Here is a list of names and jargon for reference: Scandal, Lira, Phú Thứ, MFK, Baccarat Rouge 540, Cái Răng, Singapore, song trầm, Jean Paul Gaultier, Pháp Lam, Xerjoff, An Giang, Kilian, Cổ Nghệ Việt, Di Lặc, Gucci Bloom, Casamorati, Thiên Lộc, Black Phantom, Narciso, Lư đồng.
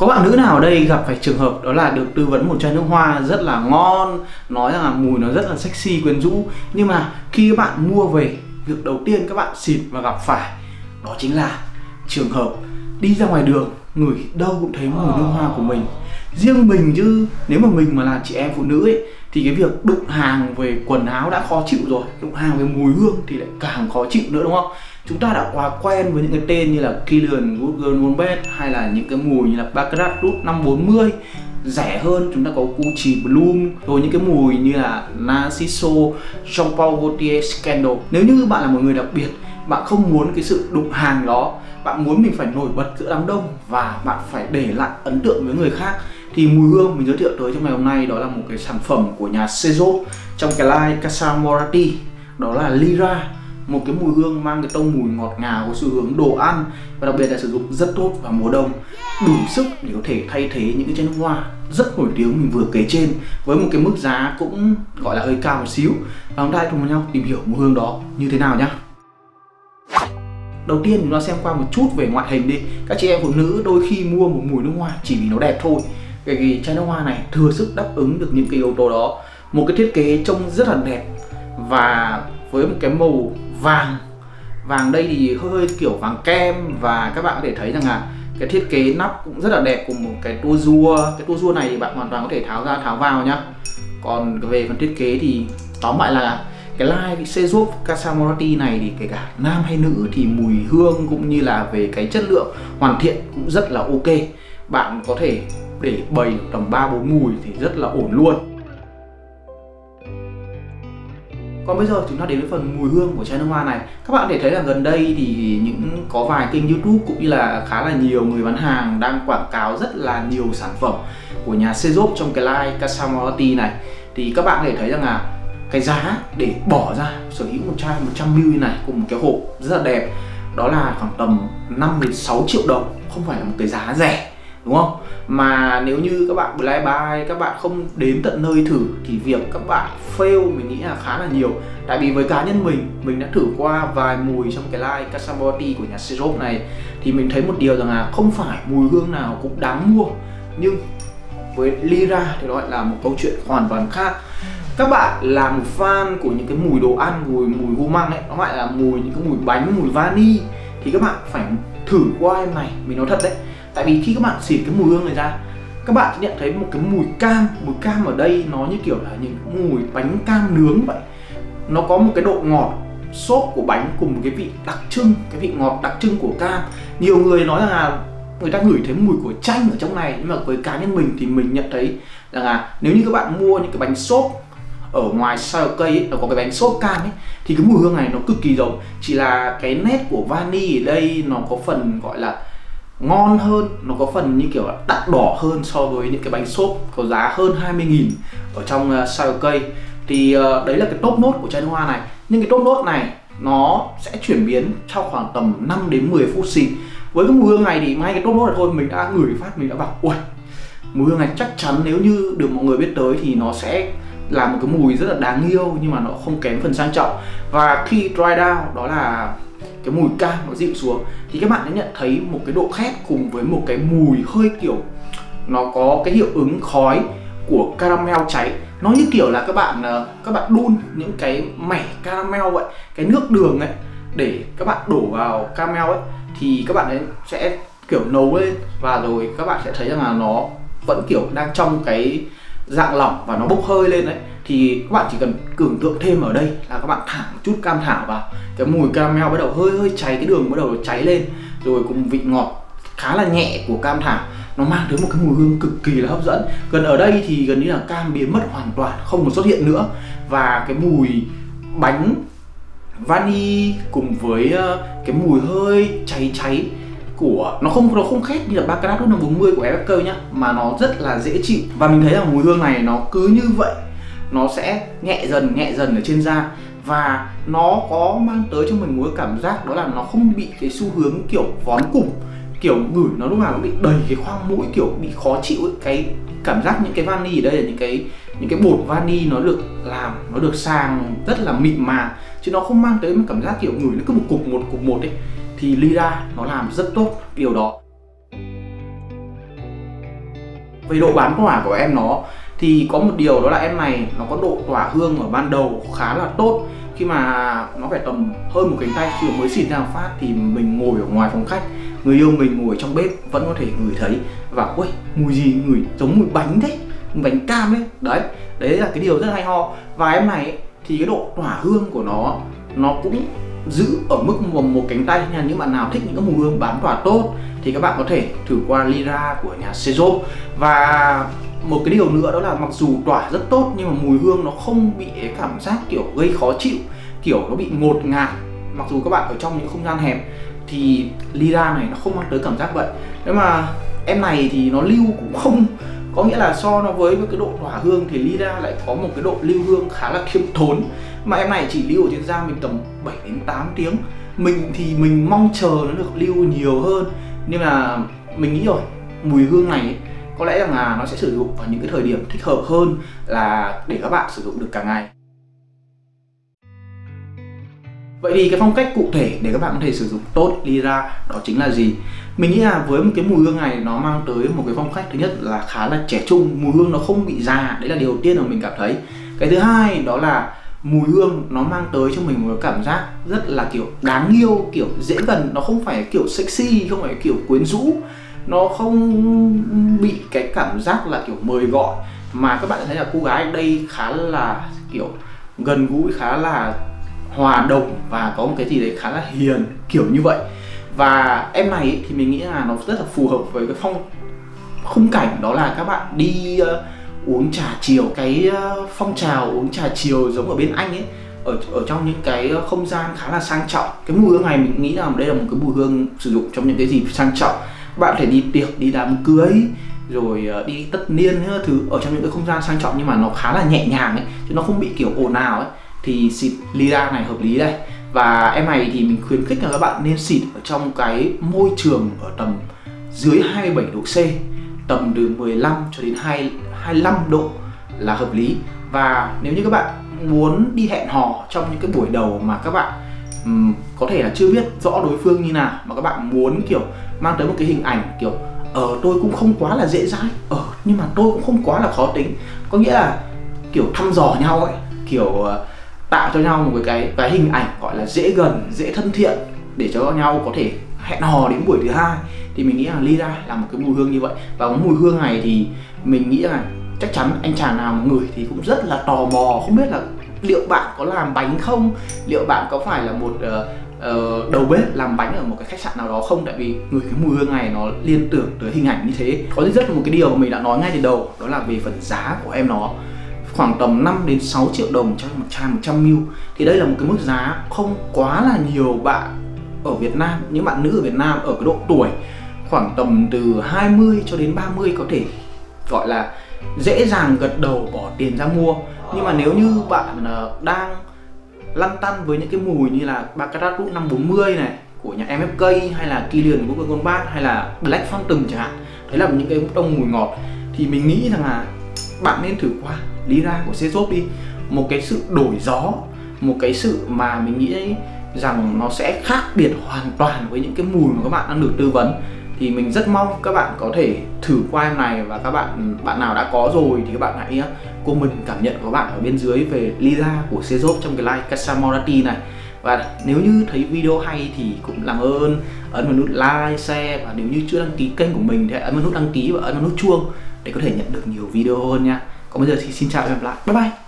Có bạn nữ nào ở đây gặp phải trường hợp đó là được tư vấn một chai nước hoa rất là ngon, nói rằng là mùi nó rất là sexy quyến rũ, nhưng mà khi các bạn mua về, việc đầu tiên các bạn xịt và gặp phải đó chính là trường hợp đi ra ngoài đường ngửi đâu cũng thấy mùi nước hoa của mình. Riêng mình chứ nếu mà mình mà là chị em phụ nữ ấy, thì cái việc đụng hàng về quần áo đã khó chịu rồi, đụng hàng về mùi hương thì lại càng khó chịu nữa, đúng không? Chúng ta đã quá quen với những cái tên như là Kilian, Gucci, hay là những cái mùi như là Baccarat Rouge 540. Rẻ hơn chúng ta có Gucci Bloom, rồi những cái mùi như là Narciso, Jean Paul Gaultier, Scandal. Nếu như bạn là một người đặc biệt, bạn không muốn cái sự đụng hàng đó, bạn muốn mình phải nổi bật giữa đám đông và bạn phải để lại ấn tượng với người khác, thì mùi hương mình giới thiệu tới trong ngày hôm nay đó là một cái sản phẩm của nhà Xerjoff trong cái line Casamorati, đó là Lira, một cái mùi hương mang cái tông mùi ngọt ngào có xu hướng đồ ăn và đặc biệt là sử dụng rất tốt vào mùa đông, đủ sức để có thể thay thế những cái chai nước hoa rất nổi tiếng mình vừa kể trên với một cái mức giá cũng gọi là hơi cao một xíu. Và hôm nay cùng với nhau tìm hiểu mùi hương đó như thế nào nhá. Đầu tiên chúng ta xem qua một chút về ngoại hình đi. Các chị em phụ nữ đôi khi mua một mùi nước hoa chỉ vì nó đẹp thôi. Cái chai nước hoa này thừa sức đáp ứng được những cái yếu tố đó. Một cái thiết kế trông rất là đẹp và với một cái màu vàng. Vàng đây thì hơi kiểu vàng kem, và các bạn có thể thấy rằng là cái thiết kế nắp cũng rất là đẹp cùng một cái tua rua. Cái tua rua này thì bạn hoàn toàn có thể tháo ra tháo vào nhá. Còn về phần thiết kế thì tóm lại là cái line Xerjoff Casamorati này thì kể cả nam hay nữ thì mùi hương cũng như là về cái chất lượng hoàn thiện cũng rất là ok. Bạn có thể để bày tầm 3-4 mùi thì rất là ổn luôn. Còn bây giờ chúng ta đến với phần mùi hương của chai nước hoa này. Các bạn có thể thấy là gần đây thì có vài kênh YouTube cũng như là khá là nhiều người bán hàng đang quảng cáo rất là nhiều sản phẩm của nhà Xerjoff trong cái line Casamorati này. Thì các bạn có thể thấy rằng là cái giá để bỏ ra sở hữu một chai 100ml này cùng một cái hộp rất là đẹp đó là khoảng tầm 5 đến 6 triệu đồng, không phải là một cái giá rẻ, đúng không? Mà nếu như các bạn blind buy, các bạn không đến tận nơi thử thì việc các bạn fail mình nghĩ là khá là nhiều. Tại vì với cá nhân mình đã thử qua vài mùi trong cái line Casamorati của nhà Xerjoff này thì mình thấy một điều rằng là không phải mùi hương nào cũng đáng mua, nhưng với Lira thì nó lại là một câu chuyện hoàn toàn khác. Các bạn là một fan của những cái mùi đồ ăn, mùi gu măng ấy, nó lại là những cái mùi bánh, mùi vani, thì các bạn phải thử qua em này, mình nói thật đấy. Tại vì khi các bạn xịt cái mùi hương này ra, các bạn sẽ nhận thấy một cái mùi cam ở đây nó như kiểu là những mùi bánh cam nướng vậy. Nó có một cái độ ngọt xốp của bánh cùng cái vị đặc trưng, cái vị ngọt đặc trưng của cam. Nhiều người nói rằng là người ta ngửi thấy mùi của chanh ở trong này, nhưng mà với cá nhân mình thì mình nhận thấy rằng là nếu như các bạn mua những cái bánh xốp ở ngoài sao cây ấy, nó có cái bánh xốp cam ấy, thì cái mùi hương này nó cực kỳ giống, chỉ là cái nét của vani ở đây nó có phần gọi là ngon hơn, nó có phần như kiểu là đắt đỏ hơn so với những cái bánh xốp có giá hơn 20.000 ở trong sao cây. Thì đấy là cái top nốt của chai nước hoa này, nhưng cái top nốt này nó sẽ chuyển biến trong khoảng tầm 5 đến 10 phút xịt. Với cái mùi hương này thì ngay cái top nốt này thôi mình đã ngửi phát mình đã bảo ui, mùi hương này chắc chắn nếu như được mọi người biết tới thì nó sẽ là một cái mùi rất là đáng yêu, nhưng mà nó không kém phần sang trọng. Và khi dry down đó là cái mùi cam nó dịu xuống thì các bạn sẽ nhận thấy một cái độ khét cùng với một cái mùi hơi kiểu nó có cái hiệu ứng khói của caramel cháy. Nó như kiểu là các bạn đun những cái mẻ caramel vậy, cái nước đường ấy để các bạn đổ vào caramel ấy thì các bạn ấy sẽ kiểu nấu lên và rồi các bạn sẽ thấy rằng là nó vẫn kiểu đang trong cái dạng lỏng và nó bốc hơi lên đấy. Thì các bạn chỉ cần tưởng tượng thêm ở đây là các bạn thả một chút cam thảo vào, cái mùi caramel bắt đầu hơi cháy, cái đường bắt đầu cháy lên, rồi cùng vị ngọt khá là nhẹ của cam thảo nó mang tới một cái mùi hương cực kỳ là hấp dẫn. Gần ở đây thì gần như là cam biến mất hoàn toàn, không còn xuất hiện nữa, và cái mùi bánh vani cùng với cái mùi hơi cháy của nó không khét như là Baccarat 540 của MFK nhá, mà nó rất là dễ chịu. Và mình thấy là mùi hương này nó cứ như vậy, nó sẽ nhẹ dần ở trên da và nó có mang tới cho mình một cái cảm giác đó là nó không bị cái xu hướng kiểu vón củng, kiểu ngửi nó lúc nào nó bị đầy cái khoang mũi, kiểu bị khó chịu ấy. Cái cảm giác những cái vani ở đây là những cái bột vani nó được làm, nó được sàng rất là mịn màng, chứ nó không mang tới một cảm giác kiểu ngửi nó cứ một cục một ấy. Thì Lira nó làm rất tốt điều đó. Về độ bán tỏa của em nó thì có một điều đó là em này nó có độ tỏa hương ở ban đầu khá là tốt. Khi mà nó phải tầm hơn một cánh tay khi mới xịt ra phát thì mình ngồi ở ngoài phòng khách, người yêu mình ngồi trong bếp vẫn có thể ngửi thấy và ui mùi gì ngửi giống mùi bánh thế, bánh cam ấy. Đấy là cái điều rất hay ho. Và em này thì cái độ tỏa hương của nó cũng giữ ở mức một cánh tay, nha. Những bạn nào thích những cái mùi hương bán tỏa tốt thì các bạn có thể thử qua Lira của nhà Xerjoff. Và một cái điều nữa đó là mặc dù tỏa rất tốt nhưng mà mùi hương nó không bị cảm giác kiểu gây khó chịu, kiểu nó bị ngột ngạt. Mặc dù các bạn ở trong những không gian hẹp thì Lira này nó không mang tới cảm giác vậy. Thế mà em này thì nó lưu cũng không, có nghĩa là so nó với cái độ tỏa hương thì Lira lại có một cái độ lưu hương khá là khiêm tốn. Mà em này chỉ lưu ở trên da mình tầm 7 đến 8 tiếng. Mình thì mình mong chờ nó được lưu nhiều hơn. Nhưng mà mình nghĩ rồi, mùi hương này ấy, có lẽ rằng là nó sẽ sử dụng vào những cái thời điểm thích hợp hơn là để các bạn sử dụng được cả ngày. Vậy thì cái phong cách cụ thể để các bạn có thể sử dụng tốt Lira đó chính là gì? Mình nghĩ là với một cái mùi hương này nó mang tới một cái phong cách, thứ nhất là khá là trẻ trung, mùi hương nó không bị già, đấy là điều tiên mà mình cảm thấy. Cái thứ hai đó là mùi hương nó mang tới cho mình một cái cảm giác rất là kiểu đáng yêu, kiểu dễ gần, nó không phải kiểu sexy, không phải kiểu quyến rũ, nó không bị cái cảm giác là kiểu mời gọi, mà các bạn thấy là cô gái ở đây khá là kiểu gần gũi, khá là hòa đồng và có một cái gì đấy khá là hiền kiểu như vậy. Và em này ấy, thì mình nghĩ là nó rất là phù hợp với cái khung cảnh đó là các bạn đi uống trà chiều, cái phong trào uống trà chiều giống ở bên Anh ấy, ở trong những cái không gian khá là sang trọng. Cái mùi hương này mình nghĩ là đây là một cái mùi hương sử dụng trong những cái dịp sang trọng. Bạn có thể đi tiệc, đi đám cưới, rồi đi tất niên thứ ở trong những cái không gian sang trọng nhưng mà nó khá là nhẹ nhàng ấy, chứ nó không bị kiểu ồn ào ấy, thì xịt Lira này hợp lý đây. Và em này thì mình khuyến khích là các bạn nên xịt ở trong cái môi trường ở tầm dưới 27 độ C, tầm từ 15 cho đến 25 độ là hợp lý. Và nếu như các bạn muốn đi hẹn hò trong những cái buổi đầu mà các bạn có thể là chưa biết rõ đối phương như nào, mà các bạn muốn kiểu mang tới một cái hình ảnh kiểu tôi cũng không quá là dễ dãi, nhưng mà tôi cũng không quá là khó tính, có nghĩa là kiểu thăm dò nhau ấy, kiểu tạo cho nhau một cái hình ảnh gọi là dễ gần, dễ thân thiện để cho nhau có thể hẹn hò đến buổi thứ hai, thì mình nghĩ là Lira là một cái mùi hương như vậy. Và cái mùi hương này thì mình nghĩ là chắc chắn anh chàng nào ngửi thì cũng rất là tò mò, không biết là liệu bạn có làm bánh không, liệu bạn có phải là một đầu bếp làm bánh ở một cái khách sạn nào đó không, tại vì người cái mùi hương này nó liên tưởng tới hình ảnh như thế. Có rất một cái điều mà mình đã nói ngay từ đầu đó là về phần giá của em nó khoảng tầm 5 đến 6 triệu đồng cho một chai 100ml, thì đây là một cái mức giá không quá là nhiều. Bạn ở Việt Nam, những bạn nữ ở Việt Nam ở cái độ tuổi khoảng tầm từ 20 cho đến 30 có thể gọi là dễ dàng gật đầu bỏ tiền ra mua. Nhưng mà nếu như bạn đang lăn tăn với những cái mùi như là Baccarat Rouge 540 này của nhà MFK, hay là Kilian của Goldman, hay là Black Phantom chẳng hạn, đấy là những cái tông mùi ngọt, thì mình nghĩ rằng là bạn nên thử qua Lira của Xerjoff đi. Một cái sự đổi gió, một cái sự mà mình nghĩ rằng nó sẽ khác biệt hoàn toàn với những cái mùi mà các bạn đang được tư vấn. Thì mình rất mong các bạn có thể thử qua em này, và các bạn nào đã có rồi thì các bạn hãy comment cảm nhận của các bạn ở bên dưới về Lira của Xerjoff trong cái live Casamorati này. Và nếu như thấy video hay thì cũng làm ơn ấn vào nút like, share, và nếu như chưa đăng ký kênh của mình thì hãy ấn vào nút đăng ký và ấn vào nút chuông để có thể nhận được nhiều video hơn nha. Còn bây giờ thì xin chào và hẹn gặp lại. Bye bye.